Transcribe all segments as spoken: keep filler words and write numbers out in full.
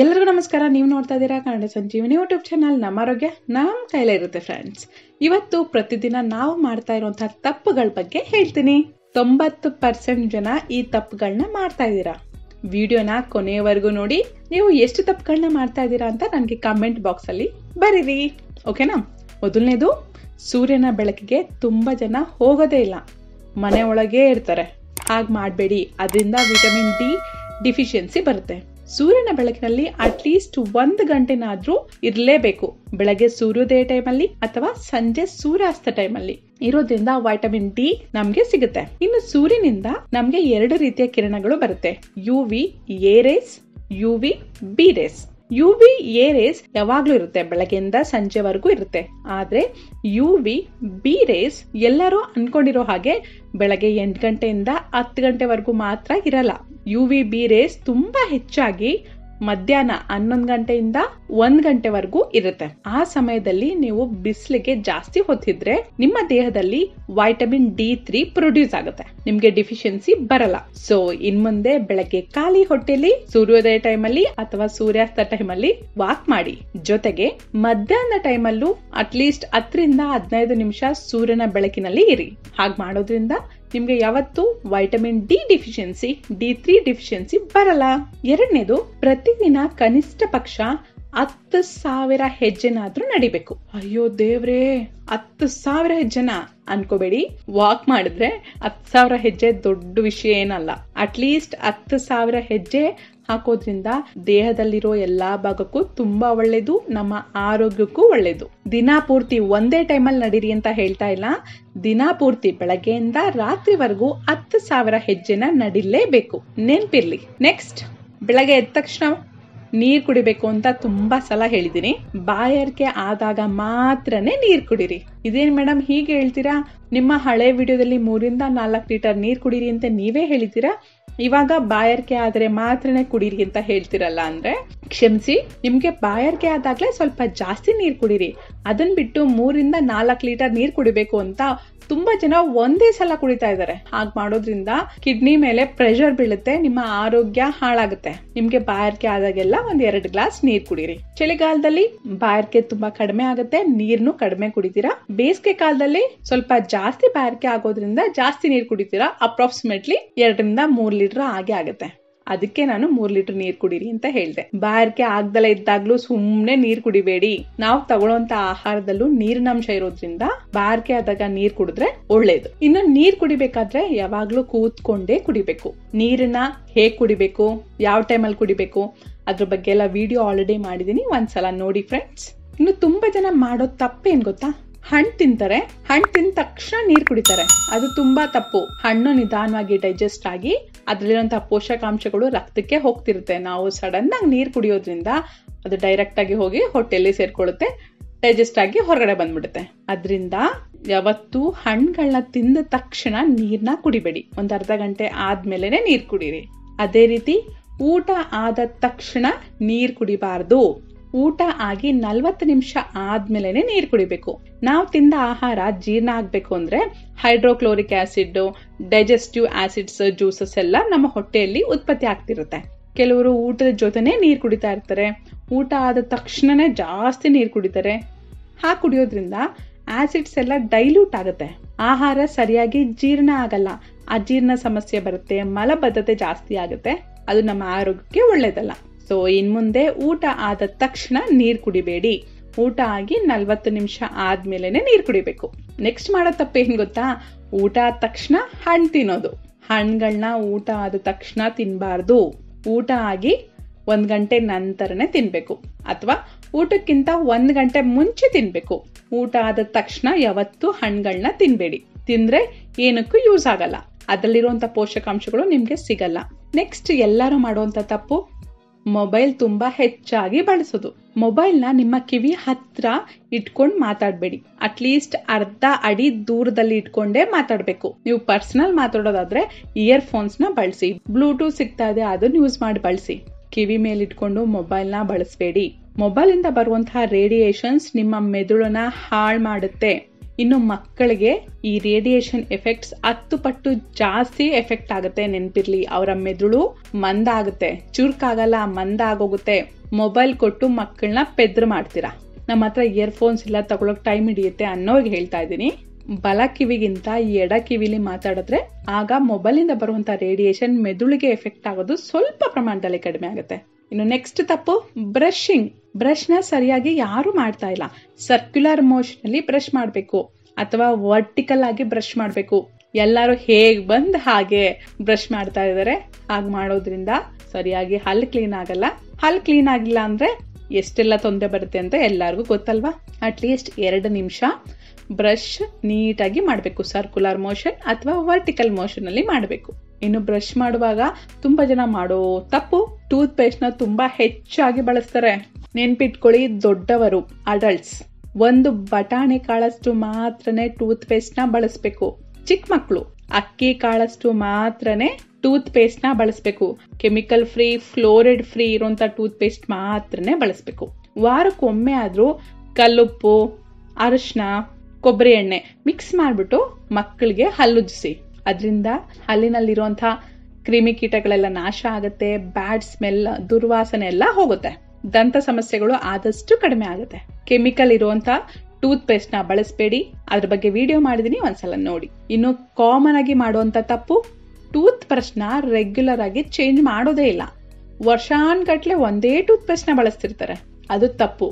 ಎಲ್ಲರಿಗೂ ನಮಸ್ಕಾರ. ನೀವು ನೋಡ್ತಾ ಇದ್ದೀರಾ ಕನ್ನಡ ಸಂಜೀವಿನಿ ಯೂಟ್ಯೂಬ್ ಚಾನಲ್. ನಮ್ಮ ಆರೋಗ್ಯ ನಮ್ಮ ಕೈಲೇ ಇರುತ್ತೆ ಫ್ರೆಂಡ್ಸ್. ಇವತ್ತು ಪ್ರತಿದಿನ ನಾವು ಮಾಡ್ತಾ ಇರುವಂತಹ ತಪ್ಪುಗಳ ಬಗ್ಗೆ ಹೇಳ್ತೀನಿ. ತೊಂಬತ್ತು ಪರ್ಸೆಂಟ್ ಜನ ಈ ತಪ್ಪುಗಳನ್ನ ಮಾಡ್ತಾ ಇದ್ದೀರಾ. ವಿಡಿಯೋನ ಕೊನೆಯವರೆಗೂ ನೋಡಿ. ನೀವು ಎಷ್ಟು ತಪ್ಪುಗಳನ್ನ ಮಾಡ್ತಾ ಇದ್ದೀರಾ ಅಂತ ನನಗೆ ಕಾಮೆಂಟ್ ಬಾಕ್ಸ್ ಅಲ್ಲಿ ಬರೀರಿ, ಓಕೆನಾ? ಮೊದಲನೇದು, ಸೂರ್ಯನ ಬೆಳಕಿಗೆ ತುಂಬಾ ಜನ ಹೋಗೋದೇ ಇಲ್ಲ, ಮನೆ ಒಳಗೆ ಇರ್ತಾರೆ. ಹಾಗೆ ಮಾಡಬೇಡಿ, ಅದರಿಂದ ವಿಟಮಿನ್ ಡಿ ಡಿಫಿಷಿಯನ್ಸಿ ಬರುತ್ತೆ. ಸೂರ್ಯನ ಬೆಳಕಿನಲ್ಲಿ ಅಟ್ಲೀಸ್ಟ್ ಒಂದು ಗಂಟೆನಾದ್ರೂ ಇರಲೇಬೇಕು. ಬೆಳಗ್ಗೆ ಸೂರ್ಯೋದಯ ಟೈಮಲ್ಲಿ ಅಥವಾ ಸಂಜೆ ಸೂರ್ಯಾಸ್ತ ಟೈಮಲ್ಲಿ ಇರೋದ್ರಿಂದ ವೈಟಮಿನ್ ಡಿ ನಮ್ಗೆ ಸಿಗುತ್ತೆ. ಇನ್ನು ಸೂರ್ಯನಿಂದ ನಮ್ಗೆ ಎರಡು ರೀತಿಯ ಕಿರಣಗಳು ಬರುತ್ತೆ, UV A rays, UV B rays. UV A rays ಯಾವಾಗ್ಲೂ ಇರುತ್ತೆ, ಬೆಳಗ್ಗೆಯಿಂದ ಸಂಜೆವರೆಗೂ ಇರುತ್ತೆ. ಆದ್ರೆ ಯುವಿ ಬಿ ರೇಸ್ ಎಲ್ಲರೂ ಅನ್ಕೊಂಡಿರೋ ಹಾಗೆ ಬೆಳಗ್ಗೆ ಎಂಟು ಗಂಟೆಯಿಂದ ಹತ್ತು ಗಂಟೆವರೆಗೂ ಮಾತ್ರ ಇರಲ್ಲ. ಯುವಿ ಬಿ ರೇಸ್ ತುಂಬಾ ಹೆಚ್ಚಾಗಿ ಮಧ್ಯಾಹ್ನ ಹನ್ನೊಂದು ಗಂಟೆಯಿಂದ ಒಂದ್ ಗಂಟೆವರೆಗೂ ಇರುತ್ತೆ. ಆ ಸಮಯದಲ್ಲಿ ನೀವು ಬಿಸಿಲಿಗೆ ಜಾಸ್ತಿ ಹೊತ್ತಿದ್ರೆ ನಿಮ್ಮ ದೇಹದಲ್ಲಿ ವೈಟಮಿನ್ ಡಿ ತ್ರೀ ಪ್ರೊಡ್ಯೂಸ್ ಆಗುತ್ತೆ, ನಿಮ್ಗೆ ಡಿಫಿಷಿಯನ್ಸಿ ಬರಲ್ಲ. ಸೊ ಇನ್ ಮುಂದೆ ಬೆಳಗ್ಗೆ ಖಾಲಿ ಹೊಟ್ಟೆಲಿ ಸೂರ್ಯೋದಯ ಟೈಮಲ್ಲಿ ಅಥವಾ ಸೂರ್ಯಾಸ್ತ ಟೈಮಲ್ಲಿ ವಾಕ್ ಮಾಡಿ. ಜೊತೆಗೆ ಮಧ್ಯಾಹ್ನ ಟೈಮಲ್ಲೂ ಅಟ್ಲೀಸ್ಟ್ ಹತ್ತರಿಂದ ಹದಿನೈದು ನಿಮಿಷ ಸೂರ್ಯನ ಬೆಳಕಿನಲ್ಲಿ ಇರಿ. ಹಾಗೆ ಮಾಡೋದ್ರಿಂದ ನಿಮ್ಗೆ ಯಾವತ್ತು vitamin D deficiency, D three deficiency ಬರಲ್ಲ. ಎರಡನೇದು, ಪ್ರತಿದಿನ ಕನಿಷ್ಠ ಪಕ್ಷ ಹತ್ತು ಸಾವಿರ ಹೆಜ್ಜೆನಾದ್ರೂ ನಡಿಬೇಕು. ಅಯ್ಯೋ ದೇವ್ರೇ, ಹತ್ತು ಸಾವಿರ ಹೆಜ್ಜೆನ ಅನ್ಕೋಬೇಡಿ. ವಾಕ್ ಮಾಡಿದ್ರೆ ಹತ್ತು ಸಾವಿರ ಹೆಜ್ಜೆ ದೊಡ್ಡ ವಿಷಯ ಏನಲ್ಲ. ಅಟ್ಲೀಸ್ಟ್ ಹತ್ತು ಸಾವಿರ ಹೆಜ್ಜೆ ಹಾಕೋದ್ರಿಂದ ದೇಹದಲ್ಲಿರೋ ಎಲ್ಲಾ ಭಾಗಕ್ಕೂ ತುಂಬಾ ಒಳ್ಳೇದು, ನಮ್ಮ ಆರೋಗ್ಯಕ್ಕೂ ಒಳ್ಳೇದು. ದಿನಾ ಪೂರ್ತಿ ಒಂದೇ ಟೈಮಲ್ಲಿ ನಡೀರಿ ಅಂತ ಹೇಳ್ತಾ ಇಲ್ಲ, ದಿನಾ ಪೂರ್ತಿ ಬೆಳಗ್ಗೆಯಿಂದ ರಾತ್ರಿವರೆಗೂ ಹತ್ತು ಸಾವಿರ ಹೆಜ್ಜೆನ ನಡಿಲೇಬೇಕು, ನೆನ್ಪಿರ್ಲಿ. ನೆಕ್ಸ್ಟ್, ಬೆಳಗ್ಗೆ ಎದ್ದ ತಕ್ಷಣ ನೀರ್ ಕುಡಿಬೇಕು ಅಂತ ತುಂಬಾ ಸಲ ಹೇಳಿದೀನಿ. ಬಾಯಾರಿಕೆ ಆದಾಗ ಮಾತ್ರನೇ ನೀರ್ ಕುಡೀರಿ. ಇದೇನ್ ಮೇಡಮ್ ಹೀಗೆ ಹೇಳ್ತೀರಾ, ನಿಮ್ಮ ಹಳೆ ವಿಡಿಯೋದಲ್ಲಿ ಮೂರಿಂದ ನಾಲ್ಕು ಲೀಟರ್ ನೀರ್ ಕುಡೀರಿ ಅಂತ ನೀವೇ ಹೇಳಿದ್ದೀರಾ, ಇವಾಗ ಬಾಯಾರಿಕೆ ಆದ್ರೆ ಮಾತ್ರನೇ ಕುಡೀರಿ ಅಂತ ಹೇಳ್ತಿರಲ್ಲ ಅಂದ್ರೆ ಕ್ಷಮಿಸಿ, ನಿಮ್ಗೆ ಬಾಯಾರಿಕೆ ಆದಾಗ್ಲೇ ಸ್ವಲ್ಪ ಜಾಸ್ತಿ ನೀರ್ ಕುಡೀರಿ. ಅದನ್ ಬಿಟ್ಟು ಮೂರಿಂದ ನಾಲ್ಕು ಲೀಟರ್ ನೀರ್ ಕುಡಿಬೇಕು ಅಂತ ತುಂಬಾ ಜನ ಒಂದೇ ಸಲ ಕುಡಿತಾ ಇದ್ದಾರೆ. ಹಾಗೆ ಮಾಡೋದ್ರಿಂದ ಕಿಡ್ನಿ ಮೇಲೆ ಪ್ರೆಷರ್ ಬೀಳುತ್ತೆ, ನಿಮ್ಮ ಆರೋಗ್ಯ ಹಾಳಾಗುತ್ತೆ. ನಿಮ್ಗೆ ಬಾಯಾರಿಕೆ ಆದಾಗೆಲ್ಲ ಒಂದ್ ಎರಡು ಗ್ಲಾಸ್ ನೀರ್ ಕುಡೀರಿ. ಚಳಿಗಾಲದಲ್ಲಿ ಬಾಯಾರಿಕೆ ತುಂಬಾ ಕಡಿಮೆ ಆಗುತ್ತೆ, ನೀರ್ನು ಕಡಿಮೆ ಕುಡಿತೀರಾ. ಬೇಸಿಗೆ ಕಾಲದಲ್ಲಿ ಸ್ವಲ್ಪ ಜಾಸ್ತಿ ಬಾಯಾರಿಕೆ ಆಗೋದ್ರಿಂದ ಜಾಸ್ತಿ ನೀರ್ ಕುಡಿತೀರಾ, ಅಪ್ರಾಕ್ಸಿಮೇಟ್ಲಿ ಎರಡರಿಂದ ಮೂರ್ ಲೀಟರ್ ಹಾಗೆ ಆಗುತ್ತೆ. ಅದಕ್ಕೆ ನಾನು ಮೂರ್ ಲೀಟರ್ ನೀರ್ ಕುಡೀರಿ ಅಂತ ಹೇಳ್ದೆ. ಬಾಯಾರಿಕೆ ಆಗ್ದಲೇ ಇದ್ದಾಗ್ಲೂ ಸುಮ್ನೆ ನೀರ್ ಕುಡಿಬೇಡಿ. ನಾವು ತಗೊಳ್ಳೋಂತ ಆಹಾರದಲ್ಲೂ ನೀರಿನಂಶ ಇರೋದ್ರಿಂದ ಬಾಯಾರಿಕೆ ಆದಾಗ ನೀರ್ ಕುಡಿದ್ರೆ ಒಳ್ಳೇದು. ಇನ್ನು ನೀರ್ ಕುಡಿಬೇಕಾದ್ರೆ ಯಾವಾಗ್ಲೂ ಕೂತ್ಕೊಂಡೇ ಕುಡಿಬೇಕು. ನೀರನ್ನ ಹೇಗ್ ಕುಡಿಬೇಕು, ಯಾವ ಟೈಮಲ್ಲಿ ಕುಡಿಬೇಕು, ಅದ್ರ ಬಗ್ಗೆ ಎಲ್ಲ ವಿಡಿಯೋ ಆಲ್ರೆಡಿ ಮಾಡಿದೀನಿ, ಒಂದ್ಸಲ ನೋಡಿ ಫ್ರೆಂಡ್ಸ್. ಇನ್ನು ತುಂಬಾ ಜನ ಮಾಡೋ ತಪ್ಪೇನ್ ಗೊತ್ತಾ, ಹಣ್ಣು ತಿಂತಾರೆ, ಹಣ್ಣು ತಿಂದ ತಕ್ಷಣ ನೀರ್ ಕುಡಿತಾರೆ. ಅದು ತುಂಬಾ ತಪ್ಪು. ಹಣ್ಣು ನಿಧಾನವಾಗಿ ಡೈಜೆಸ್ಟ್ ಆಗಿ ಅದ್ರಲ್ಲಿರುವಂತಹ ಪೋಷಕಾಂಶಗಳು ರಕ್ತಕ್ಕೆ ಹೋಗ್ತಿರುತ್ತೆ. ನಾವು ಸಡನ್ ಆಗಿ ನೀರ್ ಕುಡಿಯೋದ್ರಿಂದ ಅದು ಡೈರೆಕ್ಟ್ ಆಗಿ ಹೋಗಿ ಹೊಟ್ಟೆಯಲ್ಲಿ ಸೇರ್ಕೊಳ್ಳುತ್ತೆ, ಡೈಜೆಸ್ಟ್ ಆಗಿ ಹೊರಗಡೆ ಬಂದ್ಬಿಡುತ್ತೆ. ಅದರಿಂದ ಯಾವತ್ತು ಹಣ್ಣುಗಳನ್ನ ತಿಂದ ತಕ್ಷಣ ನೀರ್ನ ಕುಡಿಬೇಡಿ, ಒಂದ್ ಅರ್ಧ ಗಂಟೆ ಆದ್ಮೇಲೆನೆ ನೀರ್ ಕುಡೀರಿ. ಅದೇ ರೀತಿ ಊಟ ಆದ ತಕ್ಷಣ ನೀರ್ ಕುಡಿಬಾರ್ದು, ಊಟ ಆಗಿ ನಲ್ವತ್ತು ನಿಮಿಷ ಆದ್ಮೇಲೆನೆ ನೀರ್ ಕುಡಿಬೇಕು. ನಾವು ತಿಂದ ಆಹಾರ ಜೀರ್ಣ ಆಗ್ಬೇಕು ಅಂದ್ರೆ hydrochloric acid, digestive acids, juices ಎಲ್ಲ ನಮ್ಮ ಹೊಟ್ಟೆಯಲ್ಲಿ ಉತ್ಪತ್ತಿ ಆಗ್ತಿರುತ್ತೆ. ಕೆಲವರು ಊಟದ ಜೊತೆನೆ ನೀರ್ ಕುಡಿತಾ ಇರ್ತಾರೆ, ಊಟ ಆದ ತಕ್ಷಣನೇ ಜಾಸ್ತಿ ನೀರ್ ಕುಡಿತಾರೆ. ಹಾ ಕುಡಿಯೋದ್ರಿಂದ ಆಸಿಡ್ಸ್ ಎಲ್ಲ ಡೈಲ್ಯೂಟ್ ಆಗುತ್ತೆ, ಆಹಾರ ಸರಿಯಾಗಿ ಜೀರ್ಣ ಆಗಲ್ಲ, ಅಜೀರ್ಣ ಸಮಸ್ಯೆ ಬರುತ್ತೆ, ಮಲಬದ್ಧತೆ ಜಾಸ್ತಿ ಆಗುತ್ತೆ. ಅದು ನಮ್ಮ ಆರೋಗ್ಯಕ್ಕೆ ಒಳ್ಳೇದಲ್ಲ. ಸೊ ಇನ್ ಮುಂದೆ ಊಟ ಆದ ತಕ್ಷಣ ನೀರ್ ಕುಡಿಬೇಡಿ, ಊಟ ಆಗಿ ನಲ್ವತ್ತು ನಿಮಿಷ ಆದ್ಮೇಲೆನೆ ನೀರ್ ಕುಡಿಬೇಕು. ನೆಕ್ಸ್ಟ್ ಮಾಡೋ ತಪ್ಪೇನ್ ಗೊತ್ತಾ, ಊಟ ಆದ ತಕ್ಷಣ ಹಣ್ಣು ತಿನ್ನೋದು. ಹಣ್ಣುಗಳನ್ನ ಊಟ ಆದ ತಕ್ಷಣ ತಿನ್ಬಾರ್ದು, ಊಟ ಆಗಿ ಒಂದ್ ಗಂಟೆ ನಂತರನೇ ತಿನ್ಬೇಕು ಅಥವಾ ಊಟಕ್ಕಿಂತ ಒಂದ್ ಗಂಟೆ ಮುಂಚೆ ತಿನ್ಬೇಕು. ಊಟ ಆದ ತಕ್ಷಣ ಯಾವತ್ತು ಹಣ್ಣುಗಳನ್ನ ತಿನ್ಬೇಡಿ, ತಿಂದ್ರೆ ಏನಕ್ಕೂ ಯೂಸ್ ಆಗಲ್ಲ, ಅದರಲ್ಲಿರುವಂತ ಪೋಷಕಾಂಶಗಳು ನಿಮ್ಗೆ ಸಿಗಲ್ಲ. ನೆಕ್ಸ್ಟ್, ಎಲ್ಲರೂ ಮಾಡುವಂತ ತಪ್ಪು ಮೊಬೈಲ್ ತುಂಬಾ ಹೆಚ್ಚಾಗಿ ಬಳಸೋದು. ಮೊಬೈಲ್ ನ ನಿಮ್ಮ ಕಿವಿ ಹತ್ರ ಇಟ್ಕೊಂಡ್ ಮಾತಾಡ್ಬೇಡಿ, ಅಟ್ಲೀಸ್ಟ್ ಅರ್ಧ ಅಡಿ ದೂರದಲ್ಲಿ ಇಟ್ಕೊಂಡೇ ಮಾತಾಡ್ಬೇಕು. ನೀವು ಪರ್ಸನಲ್ ಮಾತಾಡೋದಾದ್ರೆ ಇಯರ್ ಫೋನ್ಸ್ ನ ಬಳಸಿ, ಬ್ಲೂಟೂತ್ ಸಿಗ್ತಾ ಇದೆ ಅದನ್ನ ಯೂಸ್ ಮಾಡಿ ಬಳಸಿ. ಕಿವಿ ಮೇಲೆ ಇಟ್ಕೊಂಡು ಮೊಬೈಲ್ ನ ಬಳಸಬೇಡಿ. ಮೊಬೈಲ್ ಇಂದ ಬರುವಂತಹ ರೇಡಿಯೇಷನ್ಸ್ ನಿಮ್ಮ ಮೆದುಳನ್ನ ಹಾಳ್ ಮಾಡುತ್ತೆ. ಇನ್ನು ಮಕ್ಕಳಿಗೆ ಈ ರೇಡಿಯೇಷನ್ ಎಫೆಕ್ಟ್ಸ್ ಹತ್ತು ಪಟ್ಟು ಜಾಸ್ತಿ ಎಫೆಕ್ಟ್ ಆಗುತ್ತೆ. ನೆನಪಿರಲಿ, ಅವರ ಮೆದುಳು ಮಂದ ಆಗುತ್ತೆ, ಚುರುಕಾಗಲ್ಲ, ಮಂದ ಆಗೋಗುತ್ತೆ. ಮೊಬೈಲ್ ಕೊಟ್ಟು ಮಕ್ಕಳನ್ನ ಪೆದ್ರು ಮಾಡ್ತೀರಾ. ನಮ್ಮ ಹತ್ರ ಇಯರ್ಫೋನ್ಸ್ ಇಲ್ಲ, ತಗೊಳಕ್ ಟೈಮ್ ಹಿಡಿಯುತ್ತೆ ಅನ್ನೋಗೆ ಹೇಳ್ತಾ ಇದ್ದೀನಿ. ಬಲ ಕಿವಿಗಿಂತ ಎಡ ಕಿವಿಲಿ ಮಾತಾಡಿದ್ರೆ ಆಗ ಮೊಬೈಲಿಂದ ಬರುವಂತ ರೇಡಿಯೇಷನ್ ಮೆದುಳಿಗೆ ಎಫೆಕ್ಟ್ ಆಗೋದು ಸ್ವಲ್ಪ ಪ್ರಮಾಣದಲ್ಲಿ ಕಡಿಮೆ ಆಗುತ್ತೆ. ಇನ್ನು ನೆಕ್ಸ್ಟ್ ತಪ್ಪು ಬ್ರಷಿಂಗ್. ಬ್ರಷ್ ನ ಸರಿಯಾಗಿ ಯಾರು ಮಾಡ್ತಾ ಇಲ್ಲ. ಸರ್ಕ್ಯುಲರ್ ಮೋಷನ್ ಅಲ್ಲಿ ಬ್ರಷ್ ಮಾಡಬೇಕು ಅಥವಾ ವರ್ಟಿಕಲ್ ಆಗಿ ಬ್ರಷ್ ಮಾಡಬೇಕು. ಎಲ್ಲರೂ ಹೇಗ್ ಬಂದ್ ಹಾಗೆ ಬ್ರಷ್ ಮಾಡ್ತಾ ಇದಾರೆ. ಹಾಗೆ ಮಾಡೋದ್ರಿಂದ ಸರಿಯಾಗಿ ಹಲ್ ಕ್ಲೀನ್ ಆಗಲ್ಲ. ಹಲ್ ಕ್ಲೀನ್ ಆಗಿಲ್ಲ ಅಂದ್ರೆ ಎಷ್ಟೆಲ್ಲ ತೊಂದರೆ ಬರುತ್ತೆ ಅಂತ ಎಲ್ಲರಿಗೂ ಗೊತ್ತಲ್ವಾ. ಅಟ್ಲೀಸ್ಟ್ ಎರಡು ನಿಮಿಷ ಬ್ರಷ್ ನೀಟಾಗಿ ಮಾಡಬೇಕು, ಸರ್ಕ್ಯುಲರ್ ಮೋಷನ್ ಅಥವಾ ವರ್ಟಿಕಲ್ ಮೋಷನ್ ಅಲ್ಲಿ ಮಾಡಬೇಕು. ಇನ್ನು ಬ್ರಷ್ ಮಾಡುವಾಗ ತುಂಬಾ ಜನ ಮಾಡೋ ತಪ್ಪು ಟೂತ್ ಪೇಸ್ಟ್ ನ ತುಂಬಾ ಹೆಚ್ಚಾಗಿ ಬಳಸ್ತಾರೆ. ನೆನ್ಪಿಟ್ಕೊಳ್ಳಿ, ದೊಡ್ಡವರು ಅಡಲ್ಟ್ಸ್ ಒಂದು ಬಟಾಣಿ ಕಾಳಷ್ಟು ಮಾತ್ರನೇ ಟೂತ್ ಪೇಸ್ಟ್ ನ ಬಳಸ್ಬೇಕು. ಚಿಕ್ಕ ಮಕ್ಕಳು ಅಕ್ಕಿ ಕಾಳಷ್ಟು ಮಾತ್ರನೇ ಟೂತ್ ಪೇಸ್ಟ್ ನ ಬಳಸ್ಬೇಕು. ಕೆಮಿಕಲ್ ಫ್ರೀ, ಫ್ಲೋರಿಡ್ ಫ್ರೀ ಇರುವಂತ ಟೂತ್ ಪೇಸ್ಟ್ ಮಾತ್ರನೇ ಬಳಸ್ಬೇಕು. ವಾರಕ್ಕೊಮ್ಮೆ ಆದ್ರೂ ಕಲ್ಲುಪ್ಪು, ಅರಿಶಿನ, ಕೊಬ್ಬರಿ ಎಣ್ಣೆ ಮಿಕ್ಸ್ ಮಾಡಿಬಿಟ್ಟು ಮಕ್ಕಳಿಗೆ ಹಲ್ಲುಜ್ಜಿಸಿ. ಅದರಿಂದ ಹಲ್ಲಿನಲ್ಲಿರುವಂಥ ಕ್ರಿಮಿ ಕೀಟಗಳೆಲ್ಲ ನಾಶ ಆಗುತ್ತೆ, ಬ್ಯಾಡ್ ಸ್ಮೆಲ್, ದುರ್ವಾಸನೆ ಎಲ್ಲ ಹೋಗುತ್ತೆ, ದಂತ ಸಮಸ್ಯೆಗಳು ಆದಷ್ಟು ಕಡಿಮೆ ಆಗುತ್ತೆ. ಕೆಮಿಕಲ್ ಇರುವಂಥ ಟೂತ್ ಪೇಸ್ಟ್ ನ ಬಳಸಬೇಡಿ. ಅದ್ರ ಬಗ್ಗೆ ವಿಡಿಯೋ ಮಾಡಿದೀನಿ, ಒಂದ್ಸಲ ನೋಡಿ. ಇನ್ನು ಕಾಮನ್ ಆಗಿ ಮಾಡುವಂತ ತಪ್ಪು ಟೂತ್ ಬ್ರಷ್ ನ ರೆಗ್ಯುಲರ್ ಆಗಿ ಚೇಂಜ್ ಮಾಡೋದೇ ಇಲ್ಲ. ವರ್ಷಾನ್ಗಟ್ಲೆ ಒಂದೇ ಟೂತ್ ಪೇಸ್ಟ್ ನ ಬಳಸ್ತಿರ್ತಾರೆ, ಅದು ತಪ್ಪು.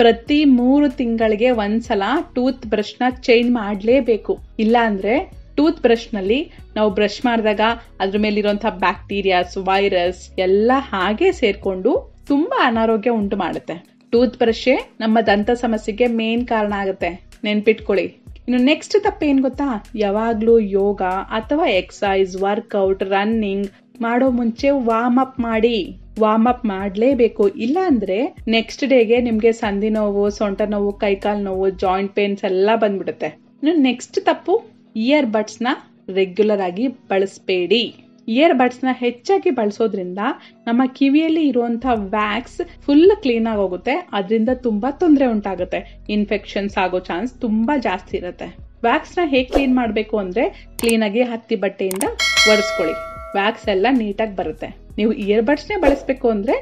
ಪ್ರತಿ ಮೂರು ತಿಂಗಳಿಗೆ ಒಂದ್ಸಲ ಟೂತ್ ಬ್ರಷ್ ನ ಚೇಂಜ್ ಮಾಡಲೇಬೇಕು. ಇಲ್ಲ ಅಂದ್ರೆ ಟೂತ್ ಬ್ರಷ್ ನಲ್ಲಿ ನಾವು ಬ್ರಷ್ ಮಾಡಿದಾಗ ಅದ್ರ ಮೇಲಿರುವಂತಹ ಬ್ಯಾಕ್ಟೀರಿಯಾಸ್, ವೈರಸ್ ಎಲ್ಲ ಹಾಗೆ ಸೇರ್ಕೊಂಡು ತುಂಬಾ ಅನಾರೋಗ್ಯ ಉಂಟು ಮಾಡುತ್ತೆ. ಟೂತ್ ಬ್ರಷೇ ನಮ್ಮ ದಂತ ಸಮಸ್ಯೆಗೆ ಮೇನ್ ಕಾರಣ ಆಗುತ್ತೆ, ನೆನ್ಪಿಟ್ಕೊಳ್ಳಿ. ಇನ್ನು ನೆಕ್ಸ್ಟ್ ತಪ್ಪೇನ್ ಗೊತ್ತಾ, ಯಾವಾಗ್ಲೂ ಯೋಗ ಅಥವಾ ಎಕ್ಸರ್ಸೈಸ್, ವರ್ಕೌಟ್, ರನ್ನಿಂಗ್ ಮಾಡೋ ಮುಂಚೆ ವಾರ್ಮ್ ಅಪ್ ಮಾಡಿ. ವಾರ್ಮ್ ಅಪ್ ಮಾಡ್ಲೇಬೇಕು. ಇಲ್ಲ ಅಂದ್ರೆ ನೆಕ್ಸ್ಟ್ ಡೇಗೆ ನಿಮ್ಗೆ ಸಂಧಿ ನೋವು, ಸೊಂಟ ನೋವು, ಕೈಕಾಲ್ ನೋವು, ಜಾಯಿಂಟ್ ಪೇನ್ಸ್ ಎಲ್ಲ ಬಂದ್ಬಿಡುತ್ತೆ. ಇನ್ನು ನೆಕ್ಸ್ಟ್ ತಪ್ಪು ಇಯರ್ ಬಡ್ಸ್ ನ ರೆಗ್ಯುಲರ್ ಆಗಿ ಬಳಸಬೇಡಿ. ಇಯರ್ ಬಡ್ಸ್ ನ ಹೆಚ್ಚಾಗಿ ಬಳಸೋದ್ರಿಂದ ನಮ್ಮ ಕಿವಿಯಲ್ಲಿ ಇರುವಂತಹ ವ್ಯಾಕ್ಸ್ ಫುಲ್ ಕ್ಲೀನ್ ಆಗಿ ಹೋಗುತ್ತೆ. ಅದರಿಂದ ತುಂಬಾ ತೊಂದರೆ ಉಂಟಾಗುತ್ತೆ, ಇನ್ಫೆಕ್ಷನ್ಸ್ ಆಗೋ ಚಾನ್ಸ್ ತುಂಬಾ ಜಾಸ್ತಿ ಇರುತ್ತೆ. ವ್ಯಾಕ್ಸ್ ನ ಹೇಗೆ ಕ್ಲೀನ್ ಮಾಡಬೇಕು ಅಂದ್ರೆ ಕ್ಲೀನ್ ಆಗಿ ಹತ್ತಿ ಬಟ್ಟೆಯಿಂದ ಒರೆಸ್ಕೊಳ್ಳಿ, ವ್ಯಾಕ್ಸ್ ಎಲ್ಲ ನೀಟಾಗಿ ಬರುತ್ತೆ. ನೀವು ಇಯರ್ ಬಡ್ಸ್ ನೇ ಬಳಸಬೇಕು ಅಂದ್ರೆ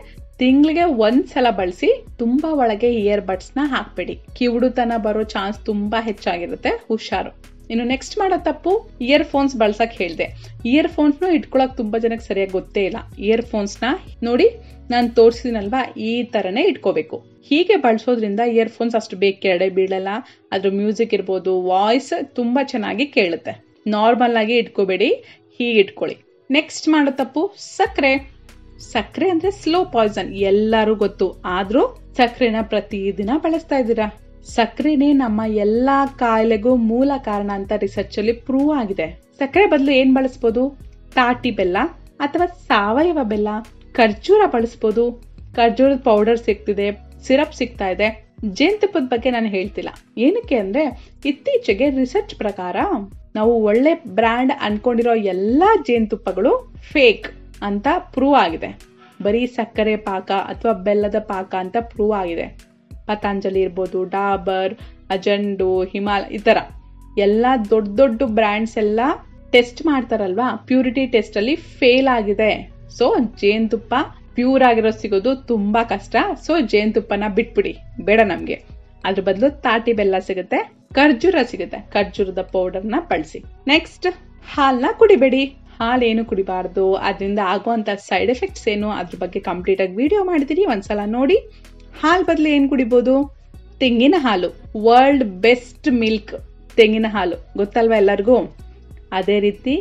ತಿಂಗಳಿಗೆ ಒಂದ್ಸಲ ಬಳಸಿ, ತುಂಬಾ ಒಳಗೆ ಇಯರ್ ಬಡ್ಸ್ ನ ಹಾಕ್ಬೇಡಿ, ಕಿವುಡುತನ ಬರೋ ಚಾನ್ಸ್ ತುಂಬಾ ಹೆಚ್ಚಾಗಿರುತ್ತೆ, ಹುಷಾರು. ಇನ್ನು ನೆಕ್ಸ್ಟ್ ಮಾಡೋ ತಪ್ಪು ಇಯರ್ ಫೋನ್ಸ್ ಬಳಸಕ್ ಹೇಳ್ದೆ. ಇಯರ್ ಫೋನ್ಸ್ ನು ಇಟ್ಕೊಳಕ್ ತುಂಬಾ ಜನಕ್ಕೆ ಸರಿಯಾಗಿ ಗೊತ್ತೇ ಇಲ್ಲ. ಇಯರ್ ಫೋನ್ಸ್ ನ ನೋಡಿ, ನಾನು ತೋರಿಸಿದನಲ್ವಾ, ಈ ತರನೇ ಇಟ್ಕೋಬೇಕು. ಹೀಗೆ ಬಳಸೋದ್ರಿಂದ ಇಯರ್ ಫೋನ್ಸ್ ಅಷ್ಟು ಬೇಗ ಕೆಡೆ ಬೀಳಲ್ಲ, ಅದ್ರ ಮ್ಯೂಸಿಕ್ ಇರ್ಬೋದು, ವಾಯ್ಸ್ ತುಂಬಾ ಚೆನ್ನಾಗಿ ಕೇಳುತ್ತೆ. ನಾರ್ಮಲ್ ಆಗಿ ಇಟ್ಕೋಬೇಡಿ, ಹೀಗೆ ಇಟ್ಕೊಳ್ಳಿ. ನೆಕ್ಸ್ಟ್ ಮಾಡೋ ತಪ್ಪು ಸಕ್ಕರೆ. ಸಕ್ಕರೆ ಅಂದ್ರೆ ಸ್ಲೋ ಪಾಯ್ಸನ್, ಎಲ್ಲರೂ ಗೊತ್ತು. ಆದ್ರೂ ಸಕ್ಕರೆನ ಪ್ರತಿದಿನ ಬಳಸ್ತಾ ಇದ್ದೀರಾ. ಸಕ್ಕರೆನೇ ನಮ್ಮ ಎಲ್ಲಾ ಕಾಯಿಲೆಗೂ ಮೂಲ ಕಾರಣ ಅಂತ ರಿಸರ್ಚ್ ಅಲ್ಲಿ ಪ್ರೂವ್ ಆಗಿದೆ. ಸಕ್ಕರೆ ಬದಲು ಏನ್ ಬಳಸಬಹುದು? ತಾಟಿ ಬೆಲ್ಲ ಅಥವಾ ಸಾವಯವ ಬೆಲ್ಲ, ಖರ್ಜೂರ ಬಳಸಬಹುದು. ಖರ್ಜೂರದ ಪೌಡರ್ ಸಿಗ್ತಿದೆ, ಸಿರಪ್ ಸಿಗ್ತಾ ಇದೆ. ಜೇನುತುಪ್ಪದ ಬಗ್ಗೆ ನಾನು ಹೇಳ್ತಿಲ್ಲ, ಏನಕ್ಕೆ ಅಂದ್ರೆ ಇತ್ತೀಚೆಗೆ ರಿಸರ್ಚ್ ಪ್ರಕಾರ ನಾವು ಒಳ್ಳೆ ಬ್ರ್ಯಾಂಡ್ ಅನ್ಕೊಂಡಿರೋ ಎಲ್ಲಾ ಜೇನುತುಪ್ಪಗಳು ಫೇಕ್ ಅಂತ ಪ್ರೂವ್ ಆಗಿದೆ. ಬರೀ ಸಕ್ಕರೆ ಪಾಕ ಅಥವಾ ಬೆಲ್ಲದ ಪಾಕ ಅಂತ ಪ್ರೂವ್ ಆಗಿದೆ. ಪತಾಂಜಲಿ ಇರ್ಬೋದು, ಡಾಬರ್, ಅಜಂಡು, ಹಿಮಾಲಯ, ಈ ತರ ಎಲ್ಲ ದೊಡ್ಡ ದೊಡ್ಡ ಬ್ರ್ಯಾಂಡ್ಸ್ ಎಲ್ಲ ಟೆಸ್ಟ್ ಮಾಡ್ತಾರಲ್ವಾ, ಪ್ಯೂರಿಟಿ ಟೆಸ್ಟ್ ಅಲ್ಲಿ ಫೇಲ್ ಆಗಿದೆ. ಸೊ ಜೇನುತುಪ್ಪ ಪ್ಯೂರ್ ಆಗಿರೋ ಸಿಗೋದು ತುಂಬಾ ಕಷ್ಟ. ಸೊ ಜೇನುತುಪ್ಪನ ಬಿಟ್ಬಿಡಿ, ಬೇಡ ನಮ್ಗೆ. ಅದ್ರ ಬದಲು ತಾಟಿ ಬೆಲ್ಲ ಸಿಗುತ್ತೆ, ಖರ್ಜೂರ ಸಿಗುತ್ತೆ, ಖರ್ಜೂರದ ಪೌಡರ್ ನ ಬಳಸಿ. ನೆಕ್ಸ್ಟ್ ಹಾಲ್ನ ಕುಡಿಬೇಡಿ. ಹಾಲೇನು ಕುಡಿಬಾರ್ದು, ಅದರಿಂದ ಆಗುವಂತ ಸೈಡ್ ಎಫೆಕ್ಟ್ಸ್ ಏನು, ಅದ್ರ ಬಗ್ಗೆ ಕಂಪ್ಲೀಟ್ ಆಗಿ ವಿಡಿಯೋ ಮಾಡಿದೀನಿ, ಒಂದ್ಸಲ ನೋಡಿ. ಹಾಲ್ ಬದಲು ಏನ್ ಕುಡಿಬಹುದು? ತೆಂಗಿನ ಹಾಲು, ವರ್ಲ್ಡ್ ಬೆಸ್ಟ್ ಮಿಲ್ಕ್ ತೆಂಗಿನ ಹಾಲು, ಗೊತ್ತಲ್ವಾ ಎಲ್ಲರಿಗೂ. ಅದೇ ರೀತಿ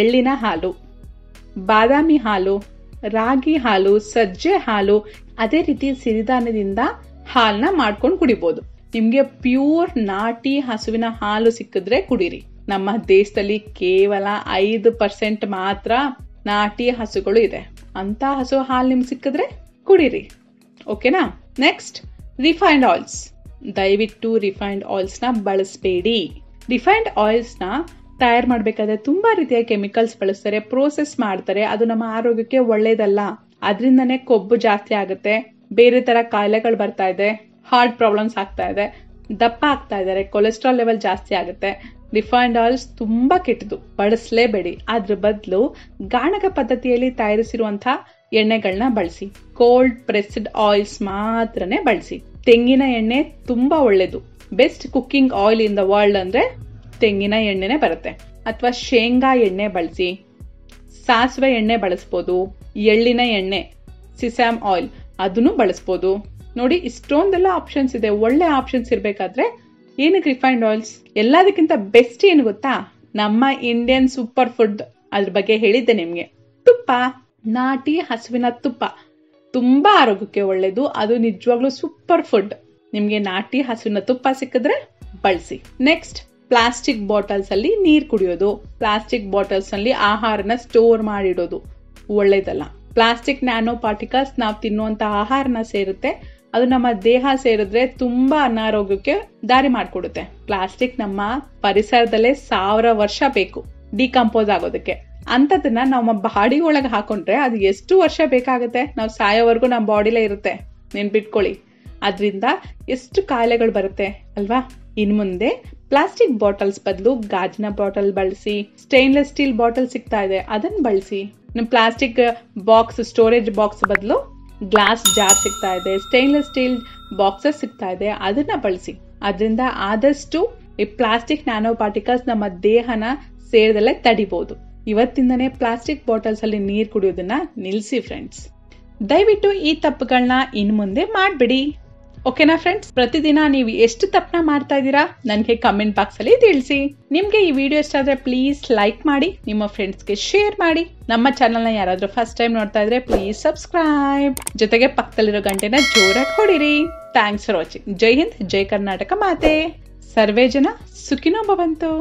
ಎಳ್ಳಿನ ಹಾಲು, ಬಾದಾಮಿ ಹಾಲು, ರಾಗಿ ಹಾಲು, ಸಜ್ಜೆ ಹಾಲು, ಅದೇ ರೀತಿ ಸಿರಿಧಾನ್ಯದಿಂದ ಹಾಲ್ನ ಮಾಡ್ಕೊಂಡು ಕುಡಿಬಹುದು. ನಿಮ್ಗೆ ಪ್ಯೂರ್ ನಾಟಿ ಹಸುವಿನ ಹಾಲು ಸಿಕ್ಕಿದ್ರೆ ಕುಡೀರಿ. ನಮ್ಮ ದೇಶದಲ್ಲಿ ಕೇವಲ ಐದು ಪರ್ಸೆಂಟ್ ಮಾತ್ರ ನಾಟಿ ಹಸುಗಳು ಇದೆ. ಅಂತ ಹಸು ಹಾಲು ನಿಮ್ಗೆ ಸಿಕ್ಕಿದ್ರೆ ಕುಡೀರಿ, ಓಕೆನಾ. Next refined oils. ದಯವಿಟ್ಟು ರಿಫೈನ್ಡ್ ಆಯಿಲ್ಸ್ ನ ಬಳಸಬೇಡಿ. ರಿಫೈನ್ಡ್ ಆಯಿಲ್ಸ್ ನ ತಯಾರು ಮಾಡಬೇಕಾದ್ರೆ ತುಂಬಾ ರೀತಿಯ ಕೆಮಿಕಲ್ಸ್ ಬಳಸ್ತಾರೆ, ಪ್ರೋಸೆಸ್ ಮಾಡ್ತಾರೆ. ಅದು ನಮ್ಮ ಆರೋಗ್ಯಕ್ಕೆ ಒಳ್ಳೇದಲ್ಲ. ಅದರಿಂದನೇ ಕೊಬ್ಬು ಜಾಸ್ತಿ ಆಗುತ್ತೆ, ಬೇರೆ ತರ ಕಾಯಿಲೆಗಳು ಬರ್ತಾ ಇದೆ, ಹಾರ್ಟ್ ಪ್ರಾಬ್ಲಮ್ಸ್ ಆಗ್ತಾ ಇದೆ. ದಪ್ಪ ಆಗ್ತಾ ಇದ್ದಾರೆ, ಕೊಲೆಸ್ಟ್ರಾಲ್ ಲೆವೆಲ್ ಜಾಸ್ತಿ ಆಗುತ್ತೆ. ರಿಫೈನ್ಡ್ ಆಯಿಲ್ಸ್ ತುಂಬಾ ಕೆಟ್ಟದು, ಬಳಸಲೇಬೇಡಿ. ಅದ್ರ ಬದಲು ಗಾಣಕ ಪದ್ಧತಿಯಲ್ಲಿ ತಯಾರಿಸಿರುವಂಥ ಎಣ್ಣೆಗಳನ್ನ ಬಳಸಿ, ಕೋಲ್ಡ್ ಪ್ರೆಸ್ಡ್ ಆಯಿಲ್ಸ್ ಮಾತ್ರನೇ ಬಳಸಿ. ತೆಂಗಿನ ಎಣ್ಣೆ ತುಂಬಾ ಒಳ್ಳೇದು. Best cooking oil in the world ಅಂದ್ರೆ ತೆಂಗಿನ ಎಣ್ಣೆನೆ ಬರುತ್ತೆ. ಅಥವಾ ಶೇಂಗಾ ಎಣ್ಣೆ ಬಳಸಿ, ಸಾಸಿವೆ ಎಣ್ಣೆ ಬಳಸ್ಬೋದು, ಎಳ್ಳಿನ ಎಣ್ಣೆ ಸಿಸಾಮ್ ಆಯಿಲ್ ಅದನ್ನು ಬಳಸ್ಬೋದು. ನೋಡಿ, ಇಷ್ಟೊಂದೆಲ್ಲ ಆಪ್ಷನ್ಸ್ ಇದೆ. ಒಳ್ಳೆ ಆಪ್ಷನ್ಸ್ ಇರಬೇಕಾದ್ರೆ ಏನಕ್ಕೆ ರಿಫೈನ್ಡ್ ಆಯಿಲ್ಸ್? ಎಲ್ಲದಕ್ಕಿಂತ ಬೆಸ್ಟ್ ಏನು ಗೊತ್ತಾ? ನಮ್ಮ ಇಂಡಿಯನ್ ಸೂಪರ್ ಫುಡ್. ಅದ್ರ ಬಗ್ಗೆ ಹೇಳಿದ್ದೆ ನಿಮಗೆ. ತುಪ್ಪ, ನಾಟಿ ಹಸುವಿನ ತುಪ್ಪ ತುಂಬಾ ಆರೋಗ್ಯಕ್ಕೆ ಒಳ್ಳೇದು. ಅದು ನಿಜವಾಗ್ಲೂ ಸೂಪರ್ ಫುಡ್. ನಿಮಗೆ ನಾಟಿ ಹಸುವಿನ ತುಪ್ಪ ಸಿಕ್ಕಿದ್ರೆ ಬಳಸಿ. ನೆಕ್ಸ್ಟ್, ಪ್ಲಾಸ್ಟಿಕ್ ಬಾಟಲ್ಸ್ ಅಲ್ಲಿ ನೀರು ಕುಡಿಯೋದು, ಪ್ಲಾಸ್ಟಿಕ್ ಬಾಟಲ್ಸ್ ನಲ್ಲಿ ಆಹಾರನ ಸ್ಟೋರ್ ಮಾಡಿಡೋದು ಒಳ್ಳೇದಲ್ಲ. ಪ್ಲಾಸ್ಟಿಕ್ ನ್ಯಾನೋ ಪಾರ್ಟಿಕಲ್ಸ್ ನಾವು ತಿನ್ನುವಂತ ಆಹಾರನ ಸೇರುತ್ತೆ, ಅದು ನಮ್ಮ ದೇಹ ಸೇರಿದ್ರೆ ತುಂಬಾ ಅನಾರೋಗ್ಯಕ್ಕೆ ದಾರಿ ಮಾಡಿಕೊಡುತ್ತೆ. ಪ್ಲಾಸ್ಟಿಕ್ ನಮ್ಮ ಪರಿಸರದಲ್ಲೇ ಸಾವಿರ ವರ್ಷ ಬೇಕು ಡಿಕಂಪೋಸ್ ಆಗೋದಕ್ಕೆ. ಅಂಥದನ್ನ ನಮ್ಮ ಬಾಡಿ ಒಳಗೆ ಹಾಕೊಂಡ್ರೆ ಅದು ಎಷ್ಟು ವರ್ಷ ಬೇಕಾಗುತ್ತೆ? ನಾವು ಸಾಯೋವರೆಗೂ ನಮ್ಮ ಬಾಡಿಲೇ ಇರುತ್ತೆ, ನೆನ್ಪಿಟ್ಕೊಳ್ಳಿ. ಅದರಿಂದ ಎಷ್ಟು ಕಾಯಿಲೆಗಳು ಬರುತ್ತೆ ಅಲ್ವಾ? ಇನ್ ಮುಂದೆ ಪ್ಲಾಸ್ಟಿಕ್ ಬಾಟಲ್ಸ್ ಬದಲು ಗಾಜಿನ ಬಾಟಲ್ ಬಳಸಿ. ಸ್ಟೇನ್ಲೆಸ್ ಸ್ಟೀಲ್ ಬಾಟಲ್ ಸಿಗ್ತಾ ಇದೆ, ಅದನ್ನ ಬಳಸಿ. ನಿಮ್ಮ ಪ್ಲಾಸ್ಟಿಕ್ ಬಾಕ್ಸ್, ಸ್ಟೋರೇಜ್ ಬಾಕ್ಸ್ ಬದಲು ಗ್ಲಾಸ್ ಜಾರ್ ಸಿಗ್ತಾ ಇದೆ, ಸ್ಟೇನ್ಲೆಸ್ ಸ್ಟೀಲ್ ಬಾಕ್ಸಸ್ ಸಿಗ್ತಾ ಇದೆ, ಅದನ್ನ ಬಳಸಿ. ಅದರಿಂದ ಆದಷ್ಟು ಈ ಪ್ಲಾಸ್ಟಿಕ್ ನ್ಯಾನೋ ಪಾರ್ಟಿಕಲ್ಸ್ ನಮ್ಮ ದೇಹನ ಸೇರದಲ್ಲೇ ತಡಿಬಹುದು. ಇವತ್ತಿಂದನೇ ಪ್ಲಾಸ್ಟಿಕ್ ಬಾಟಲ್ಸ್ ಅಲ್ಲಿ ನೀರು ಕುಡಿಯೋದನ್ನ ನಿಲ್ಲಿಸಿ ಫ್ರೆಂಡ್ಸ್. ದಯವಿಟ್ಟು ಈ ತಪ್ಪುಗಳನ್ನ ಇನ್ ಮುಂದೆ ಮಾಡಬೇಡಿ, ಓಕೆನಾ ಫ್ರೆಂಡ್ಸ್? ಪ್ರತಿದಿನ ನೀವು ಎಷ್ಟು ತಪ್ಪನ್ನ ಮಾಡ್ತಾ ಇದ್ದೀರಾ ನನಗೆ ಕಮೆಂಟ್ ಬಾಕ್ಸ್ ಅಲ್ಲಿ ತಿಳಿಸಿ. ನಿಮ್ಗೆ ಈ ವಿಡಿಯೋ ಇಷ್ಟ ಆದ್ರೆ ಪ್ಲೀಸ್ ಲೈಕ್ ಮಾಡಿ, ನಿಮ್ಮ ಫ್ರೆಂಡ್ಸ್ಗೆ ಶೇರ್ ಮಾಡಿ. ನಮ್ಮ ಚಾನಲ್ನ ಯಾರಾದ್ರೂ ಫಸ್ಟ್ ಟೈಮ್ ನೋಡ್ತಾ ಇದ್ರೆ ಪ್ಲೀಸ್ ಸಬ್ಸ್ಕ್ರೈಬ್, ಜೊತೆಗೆ ಪಕ್ಕದಲ್ಲಿರೋ ಗಂಟೆನ ಜೋರಾಗಿ ಹೊಡಿರಿ. Thanks for watching. ಜೈ ಹಿಂದ್, ಜೈ ಕರ್ನಾಟಕ ಮಾತೆ. ಸರ್ವೇ ಜನ ಸುಖಿನೋ ಭವಂತು.